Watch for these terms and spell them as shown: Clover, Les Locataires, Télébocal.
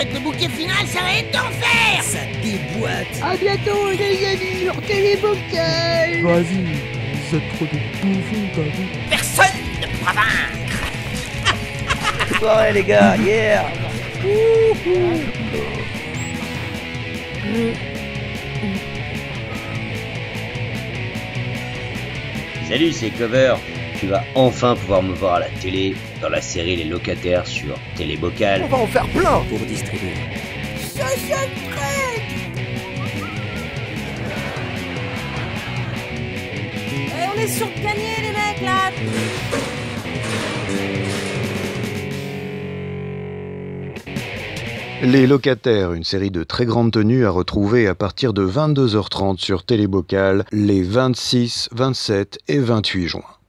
avec le bouquet final, ça va être d'enfer. Ça déboîte. A bientôt les amis sur Télébocal. Vas-y, vous êtes trop des bouffons, t'as vu. Personne ne pourra vaincre. Soirée les gars, yeah. Salut, c'est Clover. Tu vas enfin pouvoir me voir à la télé dans la série Les Locataires sur Télébocal. On va en faire plein pour distribuer. Et on est sur le panier les mecs là. Les Locataires, une série de très grande tenue à retrouver à partir de 22h30 sur Télébocal les 26, 27 et 28 juin.